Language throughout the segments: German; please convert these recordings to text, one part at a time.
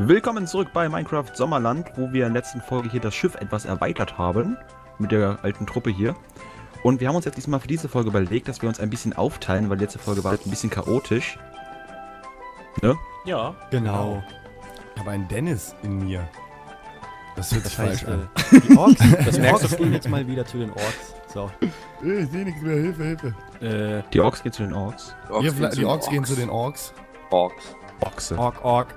Willkommen zurück bei Minecraft Sommerland, wo wir in der letzten Folge hier das Schiff etwas erweitert haben, mit der alten Truppe hier. Und wir haben uns jetzt diesmal für diese Folge überlegt, dass wir uns ein bisschen aufteilen, weil die letzte Folge war halt ein bisschen chaotisch. Ne? Ja. Genau. Aber ein Dennis in mir. Das hört sich falsch an. Die Orks, das merkst du jetzt mal wieder zu den Orks. So. Ich sehe nichts mehr, Hilfe, Hilfe. Die Orks gehen zu den Orks. Die Orks gehen zu den Orks. Orks. Orkse. Ork.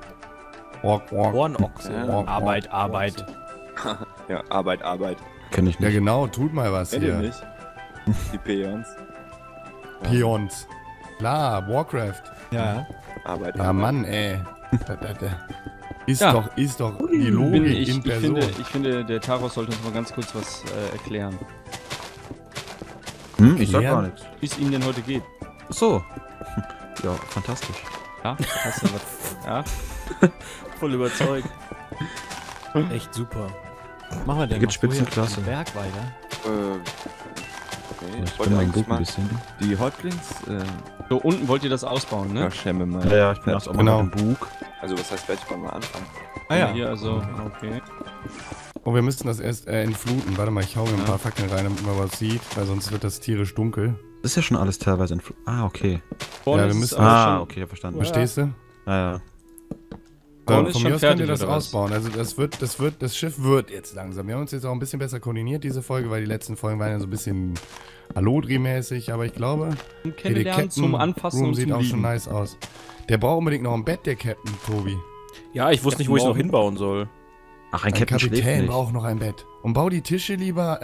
Ohrochse. Arbeit. Ja, Arbeit. Kenn ich nicht. Ja genau, tut mal was hier. Kennt ihr nicht? Die Peons. Peons. Klar, Warcraft. Ja. Arbeit. Ja Mann, ey. Ist doch die Logik in Person. Ich finde, der Taros sollte uns mal ganz kurz was erklären. Ich sag gar nichts. Wie es Ihnen denn heute geht. Ach so. Ja, fantastisch. Ja, fantastisch. Ja. Voll überzeugt. Echt super. Machen wir denn gibt's Spitzenklasse. Werk weiter. Okay, ich wollte eigentlich mal die Häuptlings. So unten wollt ihr das ausbauen, ne? Ja, schämme mal. Ja, ich bin auch mal im Bug. Also was heißt fertig, wollen wir anfangen? Ah ja. Hier also, okay. Oh, wir müssten das erst entfluten. Warte mal, ich hau mir ein paar Fackeln rein, damit man was sieht, weil sonst wird das tierisch dunkel. Das ist ja schon alles teilweise entfluten. Ah, okay. Ja, wir müssen okay, verstanden. Verstehst du? Naja. Von mir aus könnt ihr das ausbauen. Also das Schiff wird jetzt langsam. Wir haben uns jetzt auch ein bisschen besser koordiniert, diese Folge, weil die letzten Folgen waren ja so ein bisschen Alodri-mäßig, aber ich glaube, der Captain zum Anpassen und sieht auch schon nice aus. Der braucht unbedingt noch ein Bett, der Captain, Tobi. Ja, ich wusste nicht, wo ich es noch hinbauen soll. Ach, ein Captain schläft nicht. Kapitän braucht noch ein Bett. Und bau die Tische lieber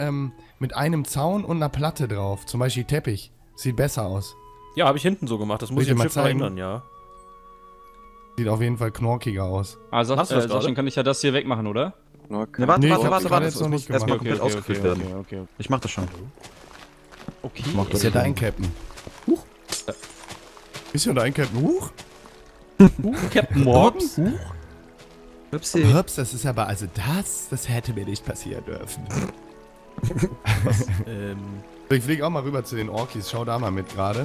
mit einem Zaun und einer Platte drauf. Zum Beispiel Teppich. Sieht besser aus. Ja, habe ich hinten so gemacht. Das muss ich im Schiff verändern, ja. Sieht auf jeden Fall knorkiger aus. Also dann kann ich ja das hier wegmachen, oder? Okay. Ne, warte. Das muss erstmal komplett ausgefüllt werden. Okay. Ich mach das schon. Okay. Ist ja dein Captain. Huch. Ist ja dein Captain. Huch. Captain Morgs. Huch. Hups, das ist aber, also das hätte mir nicht passieren dürfen. Ich flieg auch mal rüber zu den Orkis. Schau da mal mit gerade.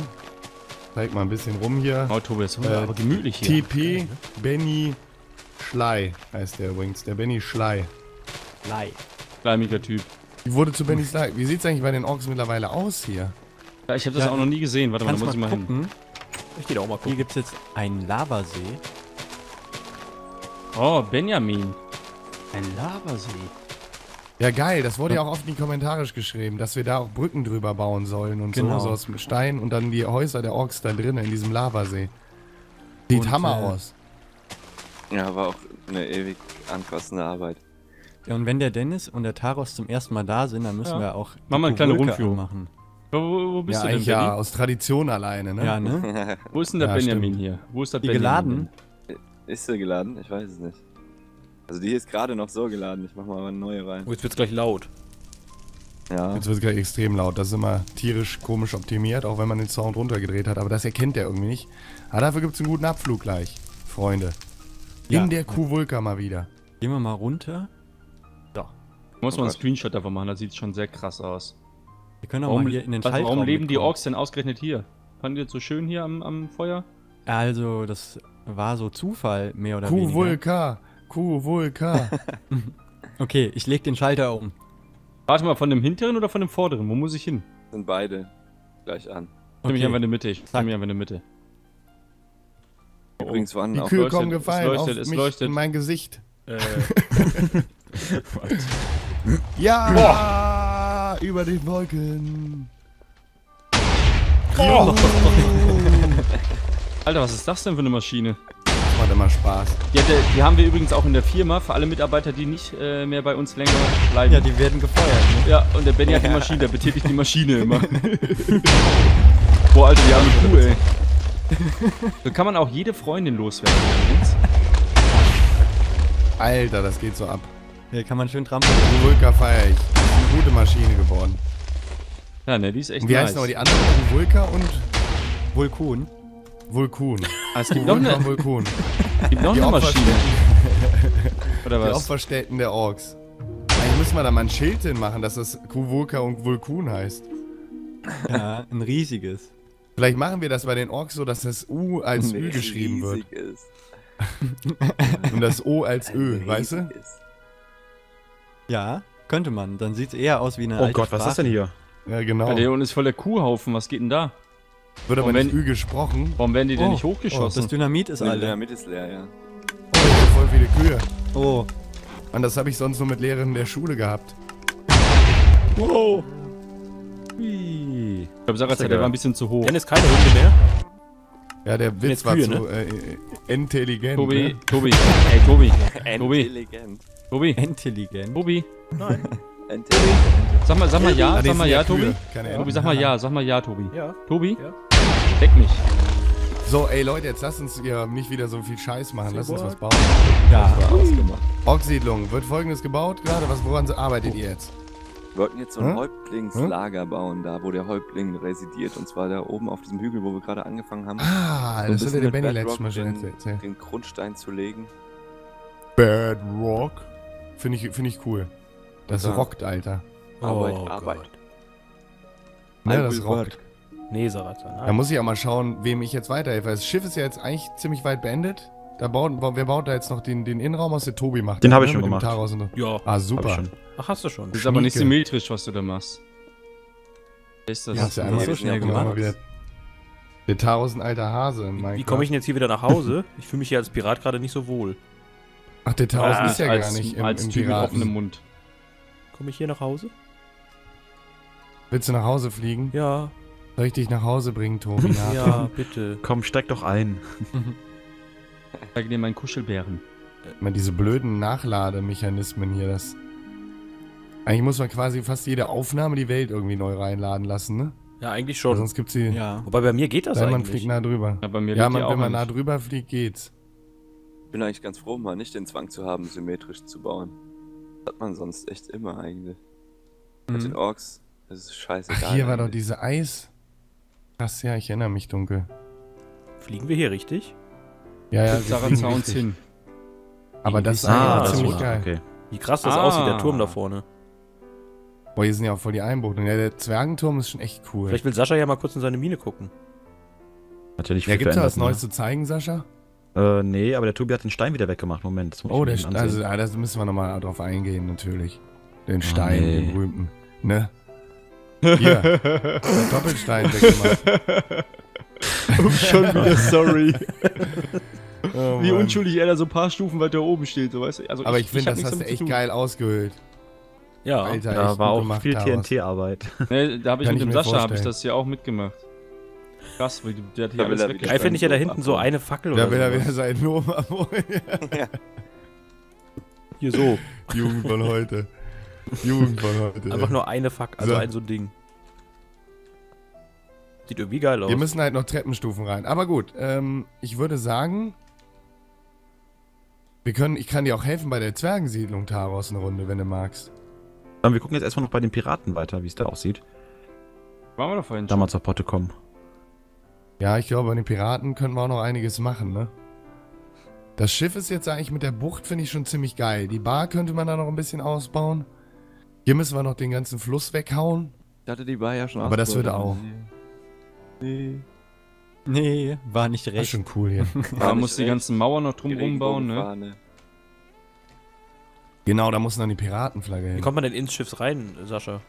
Zeig mal ein bisschen rum hier. Oh, Tobias, aber gemütlich hier. TP ja. Benny Schley heißt der übrigens. Der Benny Schley. Schleimiger Typ. Ich wurde zu Benny Schley. Wie sieht's eigentlich bei den Orks mittlerweile aus hier? Ja, ich habe das auch noch nie gesehen. Warte mal, da muss ich mal hin. Ich geh da auch mal gucken. Hier gibt's jetzt einen Lavasee. Oh, Benjamin. Ein Lavasee. Ja geil, das wurde ja auch oft in die Kommentare geschrieben, dass wir da auch Brücken drüber bauen sollen und so aus dem Stein und dann die Häuser der Orks da drinnen in diesem Lavasee. Sieht Hammer aus. Ja, war auch eine ewig anfassende Arbeit. Ja, und wenn der Dennis und der Taros zum ersten Mal da sind, dann müssen wir auch mach mal eine kleine Rundführung machen. Wo bist du denn, Benny? Ja, aus Tradition alleine, ne? Ja, ne? Wo ist denn der Benjamin hier? Wo ist der Benjamin? Geladen? Ist der geladen? Ich weiß es nicht. Also die hier ist gerade noch so geladen, ich mach mal eine neue rein. Oh, jetzt wird's gleich laut. Ja. Jetzt wird's gleich extrem laut, das ist immer tierisch komisch optimiert, auch wenn man den Sound runtergedreht hat, aber das erkennt der irgendwie nicht. Aber dafür gibt's einen guten Abflug gleich, Freunde. In der Kuh-Vulka mal wieder. Gehen wir mal runter. Da. Muss man einen Screenshot davon machen, das sieht schon sehr krass aus. Wir können auch mal hier in den Schaltraum. Warum leben die Orks denn ausgerechnet hier? Fanden die das so schön hier am Feuer? Also, das war so Zufall, mehr oder weniger. Kuh-Vulka! Kuh-Vulka. Okay, ich leg den Schalter um. Warte mal, von dem hinteren oder von dem vorderen? Wo muss ich hin? Sind beide gleich an. Ich nehme mich einfach in die Mitte. Übrigens, die Kühe kommen gefallen auf mich in mein Gesicht. Ja! Boah. Über den Wolken. Oh. Alter, was ist das denn für eine Maschine? Macht immer Spaß. Ja, die haben wir übrigens auch in der Firma für alle Mitarbeiter, die nicht mehr bei uns länger bleiben. Ja, die werden gefeuert. Ne? Ja, und der Benny hat die Maschine, der betätigt die Maschine immer. Boah, Alter, die haben Kuh, ey. So kann man auch jede Freundin loswerden. Alter, das geht so ab. Hier kann man schön trampeln. Die Vulka feier ich. Das ist eine gute Maschine geworden. Ja, ne, die ist echt nice. Wie heißen aber die anderen? Vulka und Vulkun. Vulkun. Ah, es gibt noch eine Vulkun. Es gibt noch eine Maschine. Oder was? Die Opferstätten der Orks. Eigentlich müssen wir da mal ein Schild hin machen, dass das Kuh-Vulka und Vulkun heißt. Ja, ein riesiges. Vielleicht machen wir das bei den Orks so, dass das U als Ü geschrieben wird. Und das O als Ö, weißt du? Ja, könnte man. Dann sieht es eher aus wie eine alte Sprache. Was ist denn hier? Ja, genau. Ja, der unten ist voll der Kuhhaufen. Was geht denn da? Wird aber nicht Ü gesprochen. Warum werden die denn nicht hochgeschossen? Das Dynamit ist alle. Dynamit ist leer, ja. Oh, voll viele Kühe. Oh. Und das habe ich sonst nur mit Lehrern der Schule gehabt. Wow. Ich glaube, Sarah der war ein bisschen zu hoch. Denn ist keine Hunde mehr. Ja, der Witz war Kühe, zu intelligent. Tobi, ne? Tobi. Ey, Tobi. Intelligent. Tobi. Intelligent. Tobi. Nein. Intelligent. Sag mal ja, sag mal ja, Tobi. Tobi, sag mal ja, Tobi. Ja. Tobi? Ja. Deck mich. So, ey Leute, jetzt lasst uns hier nicht wieder so viel Scheiß machen. Lasst uns was bauen. Ja. Orksiedlung. Wird Folgendes gebaut gerade? Woran arbeitet ihr jetzt? Wir wollten jetzt so ein Häuptlingslager bauen, da wo der Häuptling residiert. Und zwar da oben auf diesem Hügel, wo wir gerade angefangen haben. Ah, so das hat der Benny letztes Mal schon erzählt. Den Grundstein zu legen. Bedrock? Find ich cool. Das rockt, Alter. Arbeit. Ne, das rockt. Nee, Saratan. Da muss ich ja mal schauen, wem ich jetzt weiterhelfe. Das Schiff ist ja jetzt eigentlich ziemlich weit beendet. Wer baut da jetzt noch den Innenraum aus? Der Tobi macht. Den habe ich schon gemacht. Ja. Ah, super. Ach, hast du schon. Das ist aber nicht symmetrisch, was du da machst. Ist das? Ja, hast du einmal so schnell gemacht. Der Taros ein alter Hase in Minecraft. Wie komme ich denn jetzt hier wieder nach Hause? Ich fühle mich hier als Pirat gerade nicht so wohl. Ach, der Taros ist ja gar nicht im Typ mit offenem Mund. Komme ich hier nach Hause? Willst du nach Hause fliegen? Ja. Soll ich dich nach Hause bringen, Tobi? Ja, bitte. Komm, steig doch ein. Ich zeige dir meinen Kuschelbären. Diese blöden Nachlademechanismen hier, das... Eigentlich muss man quasi fast jede Aufnahme die Welt irgendwie neu reinladen lassen, ne? Ja, eigentlich schon. Weil sonst gibt's die... Ja. Wobei bei mir geht das eigentlich. Man fliegt nah drüber. Ja, bei mir wenn man nah drüber fliegt, geht's. Ich bin eigentlich ganz froh, mal nicht den Zwang zu haben, symmetrisch zu bauen. Das hat man sonst echt immer eigentlich. Mit den Orks, das ist scheißegal. Ach, hier war doch diese Eis... Krass, ja, ich erinnere mich dunkel. Fliegen wir hier richtig? Ja, ja, Sarazauns hin. Aber das ist ziemlich geil. Okay. Wie krass das aussieht, der Turm da vorne. Boah, hier sind ja auch voll die Einbuchtungen. Ja, der Zwergenturm ist schon echt cool. Vielleicht will Sascha ja mal kurz in seine Mine gucken. Natürlich. Ja, gibt's da was Neues zu zeigen, Sascha? Nee, aber der Tobi hat den Stein wieder weggemacht. Moment, das muss ich mir ansehen. Das müssen wir nochmal drauf eingehen, natürlich. Den Stein, den berühmten. Ne? Hier, der Doppelstein weggemacht. Schon wieder, sorry. Wie unschuldig er da so ein paar Stufen weiter oben steht, so weißt du. Also aber ich finde, das hast du echt geil ausgehöhlt. Ja, Alter, da war auch viel TNT-Arbeit. Nee, da habe ich mit dem Sascha das hier auch mitgemacht. Krass, der hat hier alles weggestellt. Geil finde ich ja da hinten so eine Fackel oder so. Da will er wieder sein Nomen abholen. Hier so. Jugend von heute. Jugend von heute. Einfach nur eine Fackel, also so ein Ding. Sieht irgendwie geil aus. Wir müssen halt noch Treppenstufen rein. Aber gut, ich würde sagen, ich kann dir auch helfen bei der Zwergensiedlung, Taros, eine Runde, wenn du magst. Wir gucken jetzt erstmal noch bei den Piraten weiter, wie es da aussieht. Waren wir doch vorhin schon. Damals auf Potte kommen. Ja, ich glaube, bei den Piraten könnten wir auch noch einiges machen, ne? Das Schiff ist jetzt eigentlich mit der Bucht, finde ich, schon ziemlich geil. Die Bar könnte man da noch ein bisschen ausbauen. Hier müssen wir noch den ganzen Fluss weghauen. Ich hatte die Bar ja schon aber das würde auch. Nee, war nicht recht. War schon cool hier. Da muss die ganzen Mauern noch drumherum bauen, ne? Genau, da muss dann die Piratenflagge hin. Wie kommt man denn ins Schiff rein, Sascha?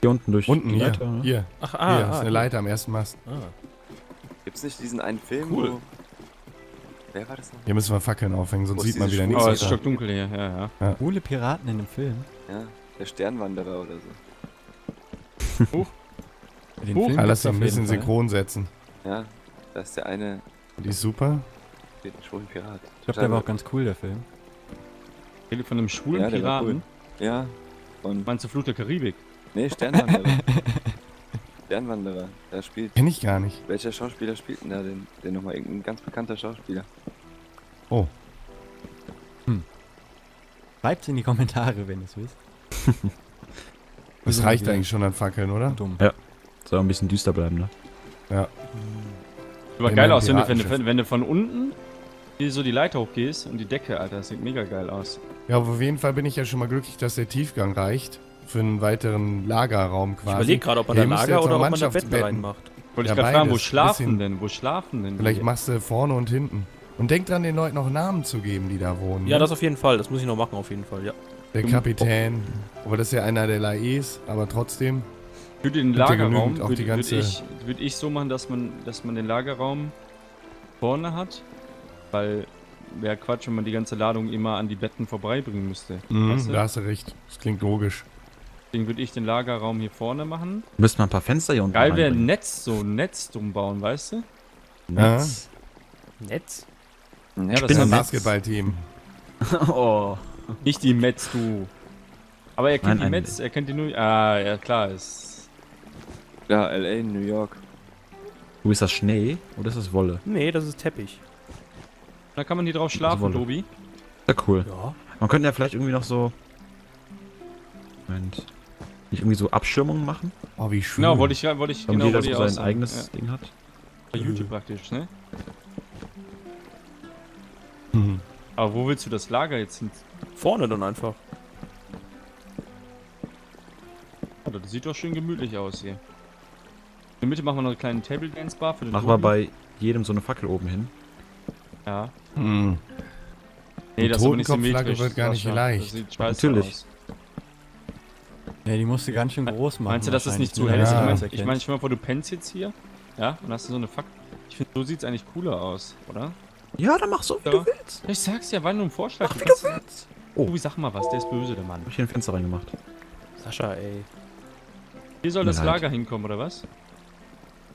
Hier unten durch. Unten, hier. Leiter, ne? Hier. Ach, hier ist eine Leiter am ersten Mast. Gibt's nicht diesen einen Film? Cool. Wer war das noch? Hier müssen wir Fackeln aufhängen, sonst sieht man wieder nichts. Oh, es ist stockdunkel hier, ja. Coole Piraten in dem Film. Ja, der Sternwanderer oder so. Alles ein bisschen synchron setzen. Ja, da ist der eine. Die ist super. Den schwulen Pirat. Ich glaube, der war auch ganz cool, der Film. Rede von einem schwulen Piraten? Cool. Ja. Und meinst du Flut der Karibik? Nee, Sternwanderer. Sternwanderer. Da spielt. Kenn ich gar nicht. Welcher Schauspieler spielt denn da den nochmal? Irgendein ganz bekannter Schauspieler. Oh. Schreibt's in die Kommentare, wenn ihr es wisst. Das reicht eigentlich schon an Fackeln, oder? Dumm. Ja. Soll ein bisschen düster bleiben, ne? Ja. Sieht geil aus, wenn du von unten hier so die Leiter hochgehst und die Decke, Alter. Das sieht mega geil aus. Ja, aber auf jeden Fall bin ich ja schon mal glücklich, dass der Tiefgang reicht. Für einen weiteren Lagerraum quasi. Ich überlege gerade, ob man ein Lager oder ob man da Betten reinmacht. Wollte ich gerade fragen, wo schlafen denn? Vielleicht machst du vorne und hinten. Und denkt dran, den Leuten noch Namen zu geben, die da wohnen. Ja, ne? Das auf jeden Fall. Das muss ich noch machen, auf jeden Fall, ja. Der Kapitän. Aber das ist ja einer der Laies, aber trotzdem. Für den Lagerraum würde ich so machen, dass man den Lagerraum vorne hat, weil wäre Quatsch, wenn man die ganze Ladung immer an die Betten vorbeibringen müsste. Weißt du? Da hast du recht. Das klingt logisch. Deswegen würde ich den Lagerraum hier vorne machen. Müsste man ein paar Fenster hier unten reinbringen. Geil wäre ein Netz, so ein Netz drum bauen, weißt du? Netz? Ja. Netz? Ja, das ist ein Basketballteam. Oh. Nicht die Metz, du. Aber er kennt die Metz, er kennt die New... Ah, ja klar, ist... Ja, L.A., New York. Du, ist das Schnee oder ist das Wolle? Nee, das ist Teppich. Da kann man hier drauf schlafen, Tobi. Ja, cool. Ja. Man könnte ja vielleicht irgendwie noch so... Moment. Nicht irgendwie so Abschirmungen machen? Oh, wie schön. Genau, wollte ich genau... Jeder so sein eigenes Ding hat. Bei YouTube praktisch, ne? Mhm. Aber wo willst du das Lager jetzt hin? Vorne dann einfach. Ja, das sieht doch schön gemütlich aus hier. In der Mitte machen wir noch einen kleinen Table Dance Bar für den Tobi. Machen wir bei jedem so eine Fackel oben hin. Ja. Hm. Nee, das Totenkopfflagge wird gar nicht leicht. Natürlich. Aus. Nee, die musst du ganz schön groß machen. Meinst du, dass das nicht zu hell ist? Ja. Ich meine, schon mal vor, du pennst jetzt hier. Ja, und hast du so eine Fackel. Ich finde, so sieht es eigentlich cooler aus, oder? Ja, dann mach so, wie du willst. Ich sag's ja, weil nur ein Vorschlag. Mach, wie du willst. Oh, Tobi, sag mal was, der ist böse, der Mann. Hab ich hier ein Fenster reingemacht. Sascha, ey. Hier soll das Lager hinkommen, oder was?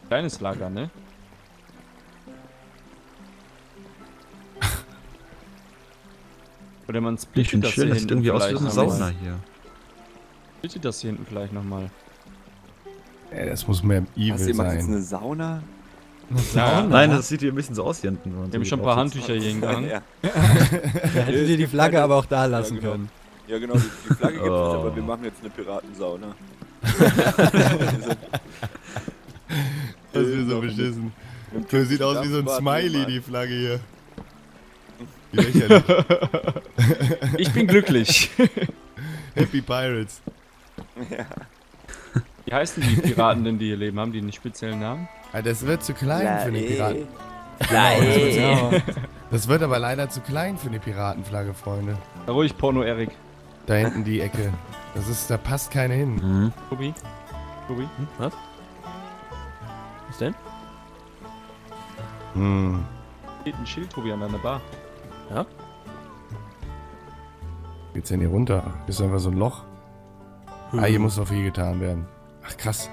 Kleines Lager, ne? Oder man splittet das hier hinten. Ich finde schön, das sieht irgendwie aus wie eine Sauna hier. Splittet das hier hinten vielleicht nochmal. Ey, das muss mehr evil sein. Macht jetzt eine Sauna? Eine Sauna? Nein, das sieht hier ein bisschen so aus hier hinten. Wir haben schon ein paar Handtücher hier hingegangen. Ja. Hättet ihr die Flagge aber auch da lassen können. Ja genau, die Flagge gibt es, aber wir machen jetzt eine Piratensauna. Das ist so beschissen. Das sieht aus wie so ein Smiley, die Flagge hier. Lächerlich. Ich bin glücklich. Happy Pirates. Ja. Wie heißen die Piraten denn, die hier leben? Haben die einen speziellen Namen? Das wird zu klein für die Piraten. Genau, das wird aber leider zu klein für die Piratenflagge, Freunde. Ruhig Porno, Erik. Da hinten die Ecke. Das ist, da passt keine hin. Mhm. Tobi? Tobi? Hm? Was? Was denn? Hm. Steht ein Schild, Tobi, an deiner Bar. Ja? Geht's denn hier runter? Ist einfach so ein Loch. Mhm. Ah, hier muss noch viel getan werden. Ach, krass.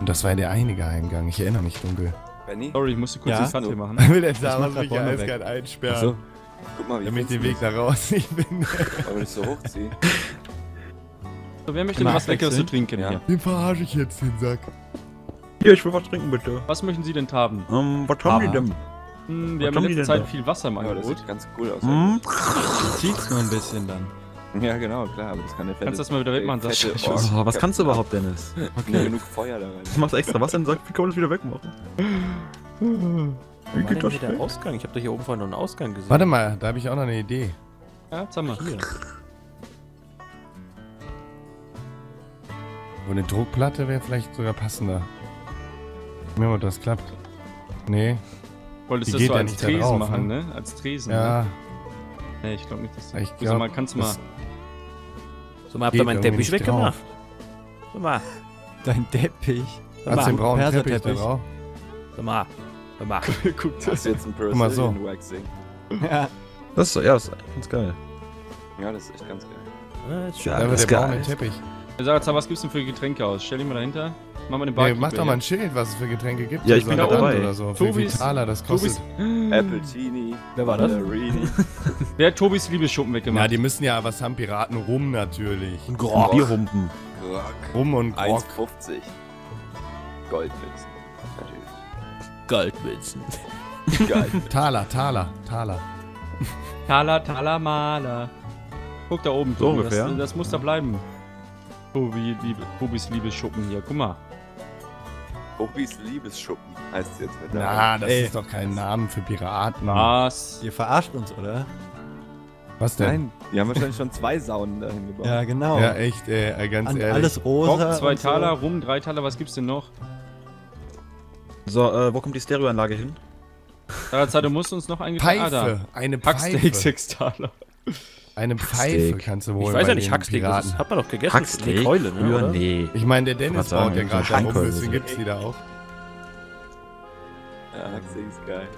Und das war der eine Geheimgang. Ich erinnere mich dunkel. Benny? Sorry, ich musste kurz die Kante machen. Ich will jetzt da was mich eiskalt einsperren. So. Guck mal, wie damit ich den Weg da raus nicht bin. Aber nicht so hochziehen. So, wer möchte was Leckeres zu trinken? Ja. Den verarsche ich jetzt, den Sack. Hier, ich will was trinken, bitte. Was möchten Sie denn haben? Was haben die denn? Wir haben in letzter Zeit viel Wasser im Angebot. Das sieht ganz cool aus. Das zieht's nur ein bisschen dann. Ja, genau, klar, aber das kann der Fette. Kannst du das mal wieder wegmachen, Sascha? Oh, was kannst du überhaupt, Dennis? Okay. Genug Feuer da rein. Du machst extra Wasser und sagst, wie kann man das wieder wegmachen? Wie geht das denn? Ausgang? Ich hab doch hier oben vorhin noch einen Ausgang gesehen. Warte mal, da habe ich auch noch eine Idee. Ja, jetzt haben wir hier. Und eine Druckplatte wäre vielleicht sogar passender. Mir ob das klappt. Nee. Wolltest du das so als Tresen machen, ne? Als Tresen, ja. Nee, ich glaube nicht, dass du... Ich glaub, mal, kannst du mal... So, mal, habt ihr meinen Teppich weggemacht? So, mal. Dein Teppich? So, hast du den braunen Teppich da drauf? So, mal. So, mal. Guck, das ist jetzt ein Brazilian Waxing. Ja. Das ist so, ja, das ist ganz geil. Ja, das ist echt ganz geil. Ja, das ist geil. Teppich. Sag jetzt, was gibt's denn für Getränke aus? Stell dich mal dahinter. Mach mal den Bar. Mach doch mal ein Schild, was es für Getränke gibt. Ja, ich bin da dabei. Oder so. Tobis. Das kostet. Appletini. Wer war das? Wer hat Tobis Liebesschuppen weggemacht? Ja, die müssen ja was haben. Piraten rum natürlich. Und Grog. Bierhumpen. Rum und Grog. 1,50. Goldmünzen. Natürlich. Goldmünzen. Taler. Taler, Maler. Guck da oben. So ungefähr. Das muss da bleiben. Tobis Liebesschuppen hier, guck mal. Tobis Liebesschuppen heißt es jetzt mit der. Na, das ist doch kein Name für Piraten. Was? Ihr verarscht uns, oder? Was denn? Nein, wir haben wahrscheinlich schon zwei Saunen dahin gebaut. Ja, genau. Ja, echt, ganz ehrlich. Alles rosa. Top, 2 Taler, so. Rum, 3 Taler, was gibt's denn noch? So, wo kommt die Stereoanlage hin? Du musst uns noch einen Pfeife. Eine Pfeife. $6. Eine Pfeife kannst du wohl. Ich weiß ja nicht, Hacksteak, das hat man doch gegessen. Hacksteak? Keule, ne? Ja, nee. Ich meine, der Dennis baut ja gerade da rum, deswegen gibt's die da auch. Ja, Hacksteak ist geil.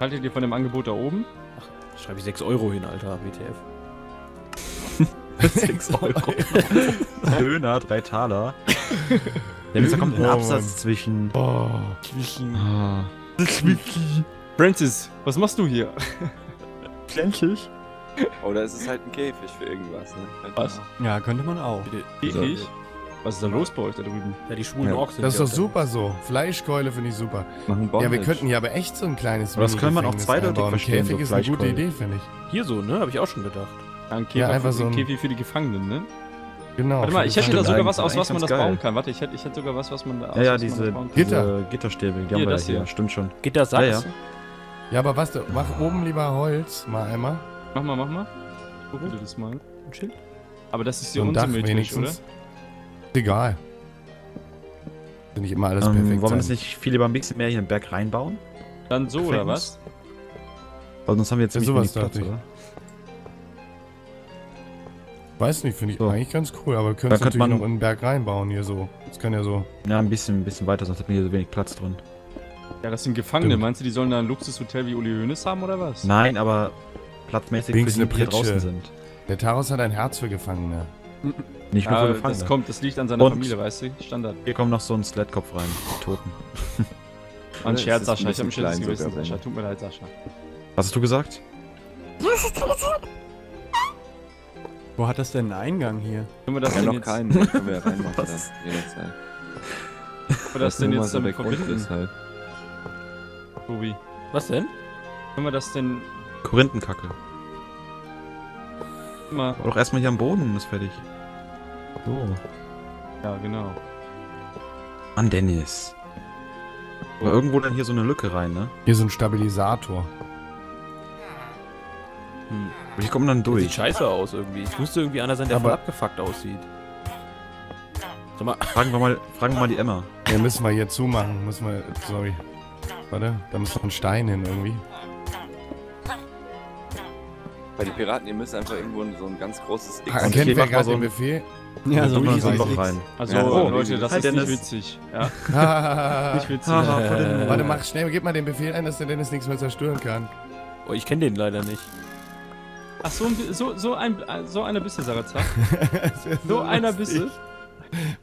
Haltet ihr von dem Angebot da oben? Ach, schreibe ich 6 Euro hin, Alter, WTF. 6 Euro. Döner, 3 Taler. Dennis, da kommt ein Absatz zwischen. Oh. Zwischen. Francis, was machst du hier? Pflänzig? Oder ist es halt ein Käfig für irgendwas, ne? Was? Ja, könnte man auch. Käfig? Was ist da los bei euch da drüben? Ja, die schwulen Orks sind. Das ist doch super so. Fleischkeule finde ich super. Ja, wir könnten hier aber echt so ein kleines. Das kann man auch zweideutig verstehen. Käfig ist eine gute Idee, finde ich. Hier so, ne? Habe ich auch schon gedacht. Ein Käfig für die Gefangenen, ne? Genau. Warte mal, ich hätte da sogar was, aus was man das bauen kann. Warte, ich hätte sogar was man da aus was man das bauen kann. Ja, diese Gitterstäbe, die haben wir das hier. Stimmt schon. Gittersachs? Ja, aber was, mach oben lieber Holz, mal einmal. Mach mal. Ich probiere das mal. Ein Schild. Aber das ist hier unsymmetrisch, oder? Egal. Bin ich immer alles perfekt. Wollen wir das nicht viel lieber ein bisschen mehr hier im Berg reinbauen? Dann so, oder was? Weil sonst haben wir jetzt sowas Platz, oder? Weiß nicht, finde ich eigentlich ganz cool, aber wir können es natürlich noch in den Berg reinbauen hier so. Das kann ja so. Ja, ein bisschen weiter, sonst hat man hier so wenig Platz drin. Ja, das sind Gefangene. Stimmt. Meinst du, die sollen da ein Luxushotel wie Uli Hoeneß haben, oder was? Nein, aber platzmäßig, für die hier draußen sind. Der Taros hat ein Herz für Gefangene. Nicht nur für Gefangene. Das liegt an seiner Familie, weißt du? Standard. Hier kommt noch so ein Slattkopf rein, die Toten. Ein Scherz, Sascha. Ich hab ein schlechtes Gewissen, Sascha. Tut mir leid, Sascha. Was hast du gesagt? Wo hat das denn einen Eingang hier? Können wir das denn jetzt... Keinen. Können wir ja reinmachen, das jederzeit. Aber das denn jetzt damit verbunden ist halt. Tobi. Was denn? Können wir das denn... Korinthenkacke. Immer. Doch erstmal hier am Boden ist fertig. So. Ja, genau. Mann, Dennis. Aber irgendwo dann hier so eine Lücke rein, ne? Hier so ein Stabilisator. Hm. Ich komme dann durch. Sieht scheiße aus irgendwie. Ich müsste irgendwie einer sein, der voll abgefuckt aussieht. Sag mal, fragen wir mal die Emma. Ja, müssen wir hier zumachen. Müssen wir... Sorry. Warte, da muss noch ein Stein hin irgendwie. Bei den Piraten, ihr müsst einfach irgendwo so ein ganz großes X. Erkennt ihr gerade den Befehl? Ja, so ein X rein. Also, Leute, das ist nicht witzig. Ja. Nicht witzig. Warte, mach schnell, gib mal den Befehl ein, dass der Dennis nichts mehr zerstören kann. Oh, ich kenne den leider nicht. Ach, so einer bist du, Sarazak. So einer bist du.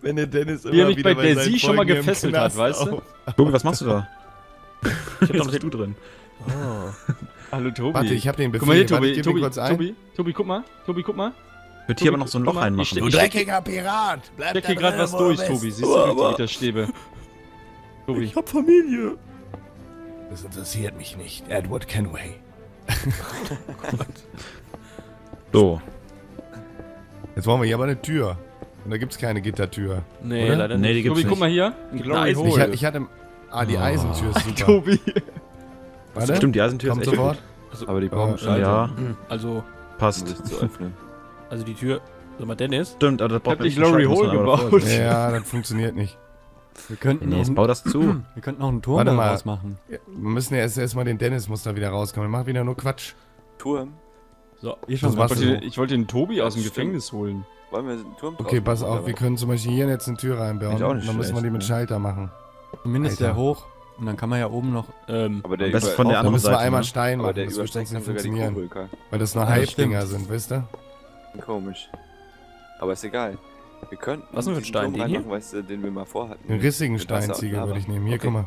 Wenn der Dennis immer wieder bei der sie schon mal gefesselt hat, weißt du? Tobi, was machst du da? Ich hab doch noch du drin. Oh. Hallo Tobi. Warte, ich hab den Befehl. Guck mal hier, Tobi. Tobi, guck mal. Ich würde hier aber noch so ein Loch reinmachen. Du dreckiger Pirat! Bleib da drin, hier gerade was durch, Tobi. Siehst du, wie das Stäbe. Tobi. Ich hab Familie. Das interessiert mich nicht. Edward Kenway. Oh Gott. So. Jetzt brauchen wir hier aber eine Tür. Und da gibt's keine Gittertür. Nee, oder? Leider nicht. Nee, Tobi, guck mal hier. Ich hatte... Ah, die Eisentür ist super. Tobi. Warte, stimmt, die Eisentür ist echt sofort. Also, aber die brauchen Schalter. Ja, also... Passt. Zu öffnen. Also die Tür... Sag mal, Dennis? Stimmt, aber das braucht nicht Glory Hole gebaut. Ja, das funktioniert nicht. Wir könnten... Nee, bau das zu. Wir könnten auch einen Turm daraus machen. Wir müssen ja erstmal den Dennis muss da wieder rauskommen. Wir machen wieder nur Quatsch. Turm? So, ich wollte den Tobi aus dem Gefängnis holen. Wollen wir einen Turm? Okay, pass auf, wir können zum Beispiel hier jetzt eine Tür reinbauen. Dann müssen wir die mit Schalter machen. Zumindest sehr hoch. Und dann kann man ja oben noch. Aber der ist von der anderen Seite. Da müssen wir einmal Stein machen, das wird nicht funktionieren. Weil das nur Halbdinger sind, weißt du? Komisch. Aber ist egal. Wir könnten. Was für einen Stein reinmachen, weißt du, den wir mal vorhatten? Einen rissigen Steinziegel würde ich nehmen. Hier, guck mal.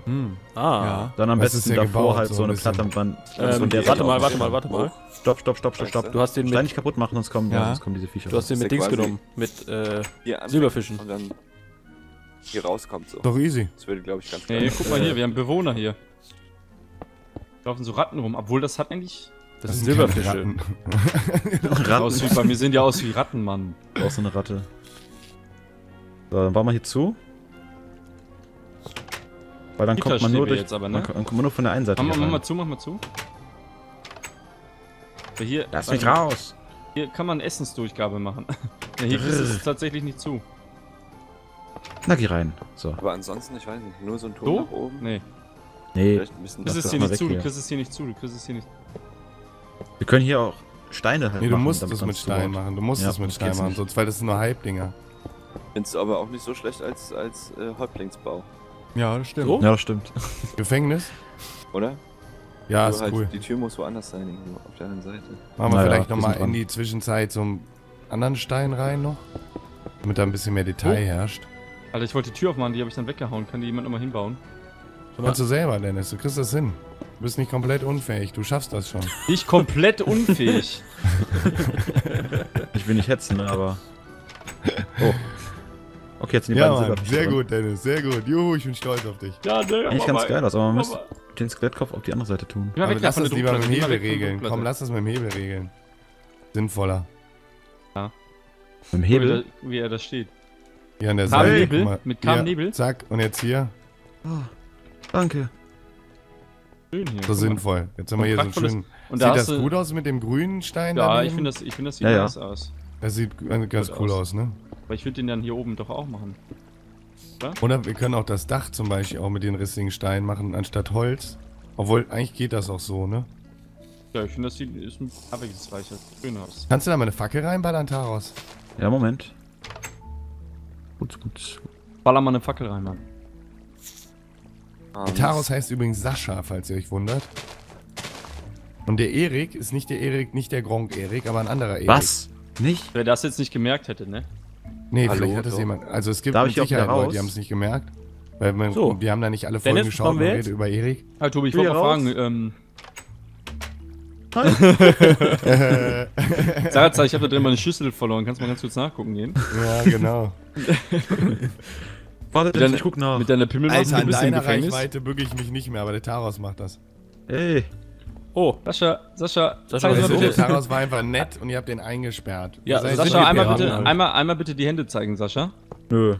Ah. Dann am besten davor halt so eine Platte am Rand. Warte mal. Stopp. Du hast den mit. Stein nicht kaputt machen, sonst kommen diese Viecher. Du hast den mit Dings genommen. Mit Silberfischen. Hier rauskommt so. Doch easy. Das würde, glaube ich, ganz klar. Hey, guck mal hier, wir haben Bewohner hier. Da laufen so Ratten rum, obwohl das hat eigentlich... Das sind Silberfische. Ratten. Bei mir sehen ja aus wie Ratten, Mann. Auch so eine Ratte. So, dann bauen wir hier zu. Weil dann kommt man nur durch... Jetzt aber, ne? Dann kommt man nur von der einen Seite. Mach mal zu. Aber hier, lass mich raus! Hier kann man Essensdurchgabe machen. Ja, hier ist es tatsächlich nicht zu. Na, geh rein. So. Aber ansonsten, ich weiß nicht, nur so ein Turm nach oben? Nee. Nee, du kriegst es hier nicht zu. Wir können hier auch Steine halt machen. Nee, du musst es mit Stein machen. Du musst es mit Stein machen, sonst weil das sind nur Halblinger. Findest du aber auch nicht so schlecht als Häuptlingsbau. Ja, das stimmt. So? Ja, das stimmt. Gefängnis? Oder? Ja, ist halt cool. Die Tür muss woanders sein, irgendwo auf der anderen Seite. Machen wir vielleicht nochmal in die Zwischenzeit so einen anderen Stein rein noch. Damit da ein bisschen mehr Detail herrscht. Alter, ich wollte die Tür aufmachen, die habe ich dann weggehauen. Kann die jemand nochmal hinbauen? Kannst du selber, Dennis. Du kriegst das hin. Du bist nicht komplett unfähig. Du schaffst das schon. Nicht komplett unfähig? Ich will nicht hetzen, aber... Oh. Okay, jetzt sind die beiden Silber. Sehr gut, Dennis. Sehr gut. Juhu, ich bin stolz auf dich. Ja, ne, eigentlich ganz geil aus, aber man müsste den Skelettkopf auf die andere Seite tun. Aber lass das lieber mit dem Hebel regeln. Komm, lass das mit dem Hebel regeln. Sinnvoller. Ja. Mit dem Hebel? Wie er da steht. Hier an der Seite. Mit Kabelnebel? Zack, und jetzt hier. Oh, danke. Schön hier. So sinnvoll. Jetzt haben wir hier so schön... Sieht das gut aus mit dem grünen Stein? Ja, ich finde, das sieht nice aus. Das sieht ganz cool aus, ne? Aber ich würde den dann hier oben doch auch machen. Oder? Oder wir können auch das Dach zum Beispiel auch mit den rissigen Steinen machen, anstatt Holz. Obwohl, eigentlich geht das auch so, ne? Ja, ich finde, das sieht ein abwechslungsreicher schön aus. Kannst du da mal eine Fackel reinballern, Taros? Ja, Moment. Gut. Baller mal eine Fackel rein, Mann. Taros heißt übrigens Sascha, falls ihr euch wundert. Und der Erik ist nicht der Erik, nicht der Gronk-Erik, aber ein anderer Erik. Was? Nicht? Wer das jetzt nicht gemerkt hätte, ne? Nee, hallo, vielleicht hat das jemand. Also es gibt mit Sicherheit Leute, die haben es nicht gemerkt. Weil wir haben da nicht alle Folgen geschaut und reden über Erik. Ah, Tobi, ich wollte mal fragen, Hi. Sarah, ich habe da drin meine Schüssel verloren. Kannst du mal ganz kurz nachgucken gehen? Ja, genau. Warte, ich guck nach. Mit deiner Pimmelmasse ein bisschen Gefängnis. Reichweite bücke ich mich nicht mehr, aber der Taros macht das. Ey. Oh, Sascha, der Taros war einfach nett und ihr habt den eingesperrt. Ja, Sascha, einmal bitte die Hände zeigen, Sascha. Nö.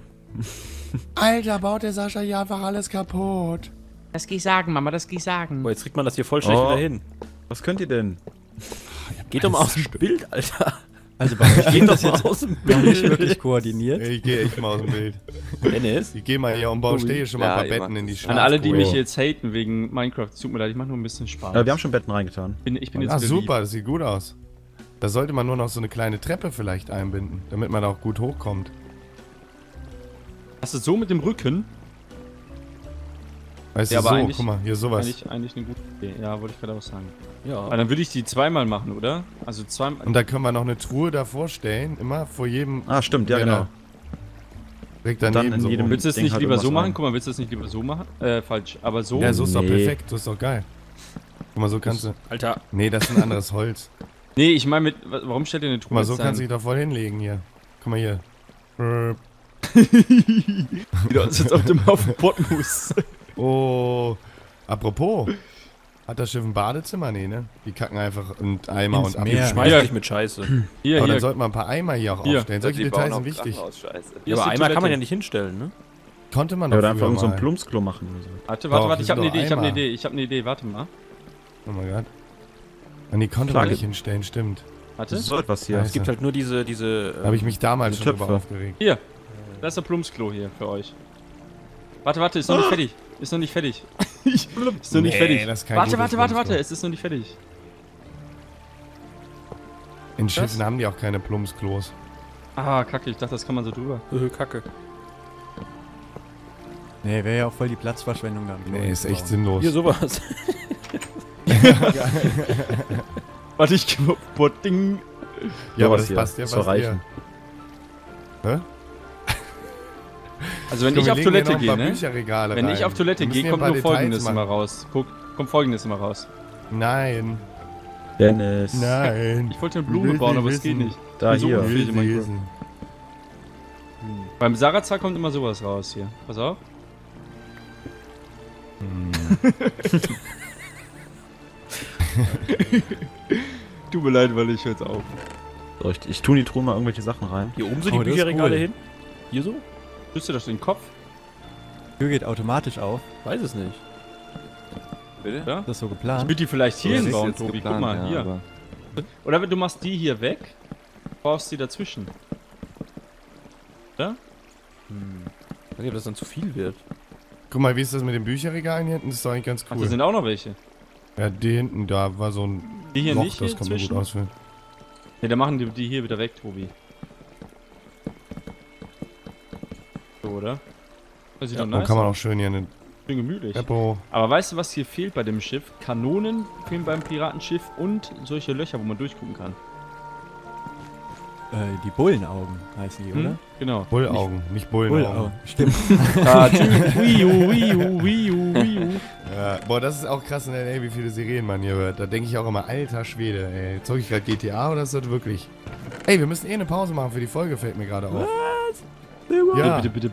Alter, baut der Sascha hier einfach alles kaputt. Das geh ich sagen, Mama, das geh ich sagen. Boah, jetzt kriegt man das hier voll schlecht wieder hin. Was könnt ihr denn? Geht doch mal aus dem Bild, Alter. Also, ich geh das jetzt aus dem Bild. Nicht wirklich koordiniert. Ich geh echt mal aus dem Bild. Dennis? Ich geh mal hier und baue stehe schon mal ein paar Betten in die Schlacht. An alle, die mich jetzt haten wegen Minecraft, tut mir leid, ich mach nur ein bisschen Spaß. Ja, wir haben schon Betten reingetan. Ich bin jetzt super, das sieht gut aus. Da sollte man nur noch so eine kleine Treppe vielleicht einbinden, damit man da auch gut hochkommt. Hast du so mit dem Rücken? Weißt du, aber so, guck mal, hier sowas. Eigentlich eine gute Idee. Ja, wollte ich gerade auch sagen. Ja. Aber dann würde ich die zweimal machen, oder? Also zweimal. Und da können wir noch eine Truhe davor stellen, immer vor jedem... Ah, stimmt, ja, genau. Direkt daneben dann so jedem. Willst du es nicht lieber so machen? Guck mal, willst du es nicht lieber so machen? Falsch, aber so... Ja, so ist doch perfekt, so ist doch geil. Guck mal, so kannst du... Alter. Nee, das ist ein anderes Holz. Nee, ich meine mit... Warum stellt ihr eine Truhe? Guck mal, so kannst du dich da voll hinlegen hier. Guck mal hier. Wieder uns jetzt auf dem Portmus. Oh, apropos, hat das Schiff ein Badezimmer? Nee, ne? Die kacken einfach und Eimer und ab. Ich schmeiß dich mit Scheiße. Hier, aber dann sollten wir ein paar Eimer hier auch aufstellen. Solche Details sind wichtig. Ja, aber Eimer kann man ja nicht hinstellen, ne? Konnte man doch oder einfach so ein Plumpsklo machen oder so. Warte, ich hab ne Idee, warte mal. Oh mein Gott. Und die konnte man nicht hinstellen, stimmt. Warte. So etwas hier. Es gibt halt nur diese... Da habe ich mich damals schon drüber aufgeregt. Hier, das ist ein Plumpsklo hier für euch. Warte, ist noch nicht fertig. Ist noch nicht fertig. Warte, es ist noch nicht fertig. In Schiffen haben die auch keine Plumpsklos. Ah, kacke, ich dachte, das kann man so drüber. Kacke. Nee, wäre ja auch voll die Platzverschwendung dann. Nee, ist echt sinnlos. Hier sowas. Warte, ich kaputt. Ding. Ja, aber das passt ja was hier. Hä? Also wenn ich auf Toilette gehe, ne? Wenn ich auf Toilette gehe, kommt nur Folgendes immer raus. Guck, kommt Folgendes immer raus. Nein. Dennis. Nein. Ich wollte eine Blume bauen, aber es geht nicht. Da hier. Beim Sarazar kommt immer sowas raus hier. Pass auf. Tut mir leid, weil ich jetzt auf. So, ich tue in die Truhe mal irgendwelche Sachen rein. Hier oben sind die Bücherregale hin. Hier so? Schützt du das den Kopf? Die Tür geht automatisch auf. Weiß es nicht. Bitte? Ja? Ist das so geplant? Ich würde die vielleicht hier hinbauen, Tobi. Guck mal, ja, hier. Oder du machst die hier weg, baust die dazwischen. Oder? Hm. Ich weiß nicht, ob das dann zu viel wird. Guck mal, wie ist das mit den Bücherregalen hier hinten? Das ist doch eigentlich ganz cool. Ach, da sind auch noch welche. Ja, die hinten, da war so ein die hier Loch, nicht das kann man gut ausfüllen. Ja, dann machen die hier wieder weg, Tobi. So, oder? Das sieht ja, doch nice kann man auch schön hier eine... Schön gemütlich. Epo. Aber weißt du, was hier fehlt bei dem Schiff? Kanonen fehlen beim Piratenschiff und solche Löcher, wo man durchgucken kann. Die Bullenaugen heißen die, oder? Genau. Bullaugen, nicht Bullenaugen. Stimmt. Ja, boah, das ist auch krass in LA, wie viele Sirenen man hier hört. Da denke ich auch immer, alter Schwede, ey. Zeug ich gerade GTA oder ist das wirklich? Ey, wir müssen eh eine Pause machen für die Folge, fällt mir gerade auf. Was? Ja, bitte.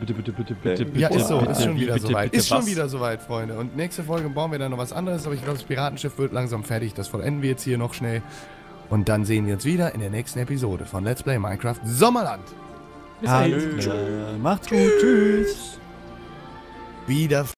Ja, ist so, ist schon wieder soweit. Ist schon wieder soweit, Freunde. Und nächste Folge bauen wir dann noch was anderes, aber ich glaube, das Piratenschiff wird langsam fertig. Das vollenden wir jetzt hier noch schnell. Und dann sehen wir uns wieder in der nächsten Episode von Let's Play Minecraft Sommerland. Bis dann. Macht's gut. Tschüss. Wieder.